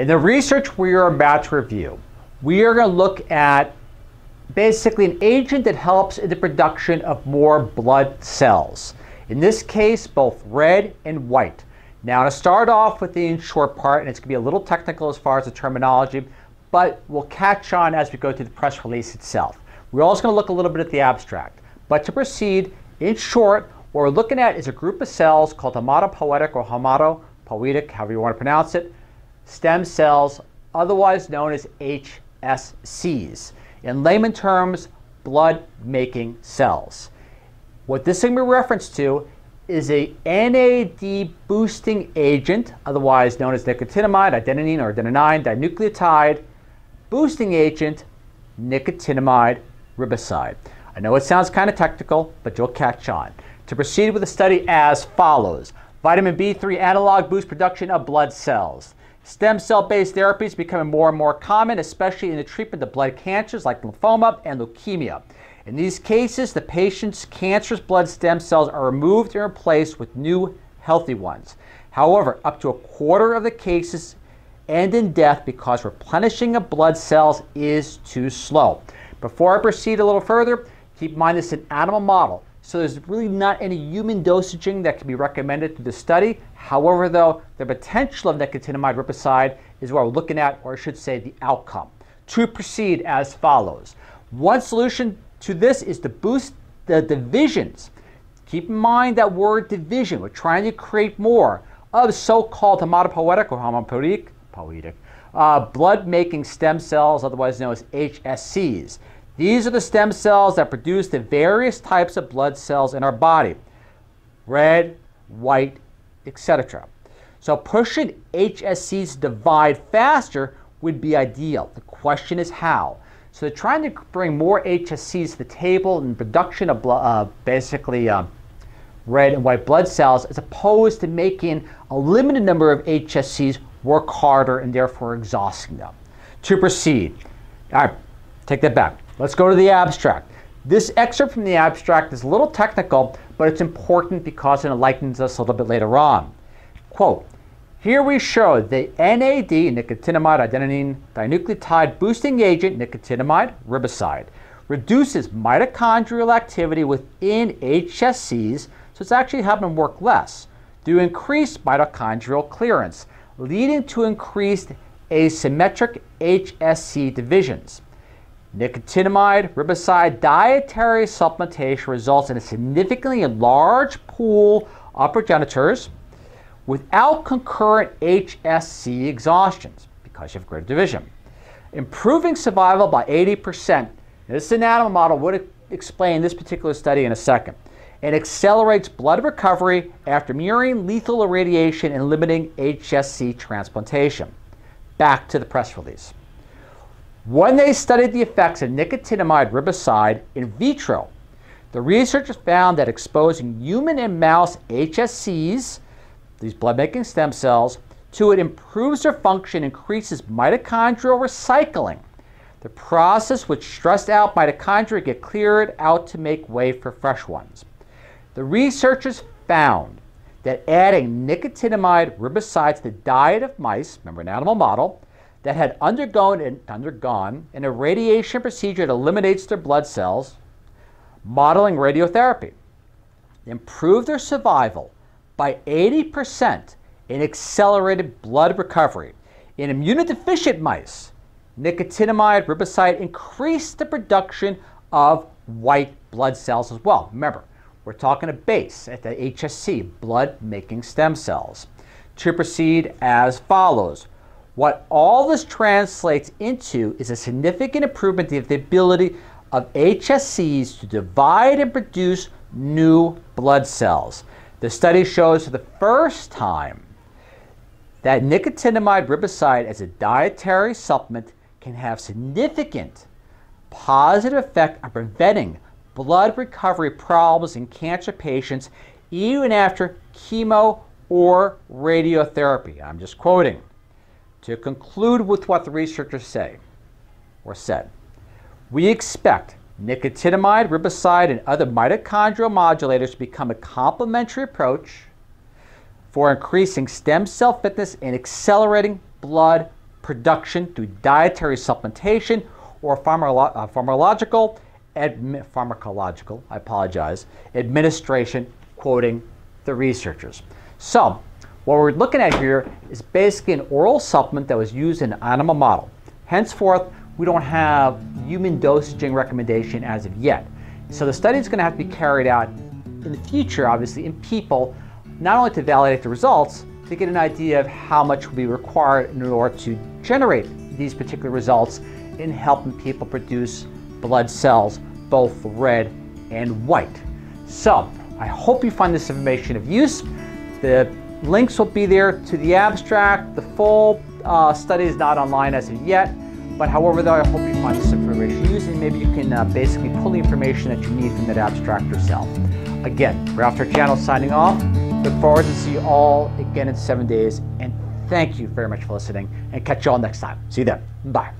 In the research we are about to review, we are going to look at basically an agent that helps in the production of more blood cells. In this case, both red and white. Now, to start off with the in-short part, and it's going to be a little technical as far as the terminology, but we'll catch on as we go through the press release itself. We're also going to look a little bit at the abstract. But to proceed, in short, what we're looking at is a group of cells called hematopoietic or hematopoietic, however you want to pronounce it, stem cells, otherwise known as HSCs. In layman terms, blood-making cells. What this thing we reference to is a NAD boosting agent, otherwise known as nicotinamide adenine or adenine dinucleotide, boosting agent, nicotinamide riboside. I know it sounds kind of technical, but you'll catch on. To proceed with the study as follows. Vitamin B3 analog boosts production of blood cells. Stem cell-based therapies becoming more and more common, especially in the treatment of blood cancers like lymphoma and leukemia. In these cases, the patient's cancerous blood stem cells are removed and replaced with new healthy ones. However, up to a quarter of the cases end in death because replenishing of blood cells is too slow. Before I proceed a little further, keep in mind this is an animal model, so there's really not any human dosaging that can be recommended to the study. However, though, the potential of nicotinamide riboside is what we're looking at, or I should say the outcome. To proceed as follows. One solution to this is to boost the divisions. Keep in mind that word division. We're trying to create more of so-called hematopoietic or hematopoietic blood-making stem cells, otherwise known as HSCs. These are the stem cells that produce the various types of blood cells in our body. Red, white, etc. So pushing HSCs divide faster would be ideal. The question is how. So they're trying to bring more HSCs to the table in production of red and white blood cells, as opposed to making a limited number of HSCs work harder and therefore exhausting them. To proceed. All right, take that back. Let's go to the abstract. This excerpt from the abstract is a little technical, but it's important because it enlightens us a little bit later on. Quote, here we show the NAD, nicotinamide adenine dinucleotide boosting agent, nicotinamide riboside, reduces mitochondrial activity within HSCs, so it's actually having them work less, due to increased mitochondrial clearance, leading to increased asymmetric HSC divisions. Nicotinamide riboside dietary supplementation results in a significantly large pool of progenitors without concurrent HSC exhaustions because you have greater division. Improving survival by 80%. This is an animal model. We'll explain this particular study in a second. It accelerates blood recovery after murine lethal irradiation and limiting HSC transplantation. Back to the press release. When they studied the effects of nicotinamide riboside in vitro, the researchers found that exposing human and mouse HSCs, these blood-making stem cells, to it improves their function, increases mitochondrial recycling, the process which stressed out mitochondria get cleared out to make way for fresh ones. The researchers found that adding nicotinamide riboside to the diet of mice, remember an animal model, that had undergone an irradiation procedure that eliminates their blood cells, modeling radiotherapy, improved their survival by 80% in accelerated blood recovery. In immunodeficient mice, nicotinamide riboside increased the production of white blood cells as well. Remember, we're talking a base at the HSC, blood-making stem cells. To proceed as follows. What all this translates into is a significant improvement in the ability of HSCs to divide and produce new blood cells. The study shows for the first time that nicotinamide riboside as a dietary supplement can have significant positive effect on preventing blood recovery problems in cancer patients even after chemo or radiotherapy. I'm just quoting. To conclude with what the researchers say, or said, we expect nicotinamide riboside and other mitochondrial modulators to become a complementary approach for increasing stem cell fitness and accelerating blood production through dietary supplementation or pharmacological administration, quoting the researchers. So what we're looking at here is basically an oral supplement that was used in an animal model. Henceforth, we don't have human dosaging recommendation as of yet. So the study is going to have to be carried out in the future, obviously, in people, not only to validate the results, to get an idea of how much will be required in order to generate these particular results in helping people produce blood cells, both red and white. So I hope you find this information of use. The links will be there to the abstract. The full study is not online as of yet, but however though, I hope you find this information useful, and maybe you can basically pull the information that you need from that abstract yourself. Again, Ralph Turciano signing off. Look forward to see you all again in 7 days, and thank you very much for listening, and catch you all next time. See you then. Bye.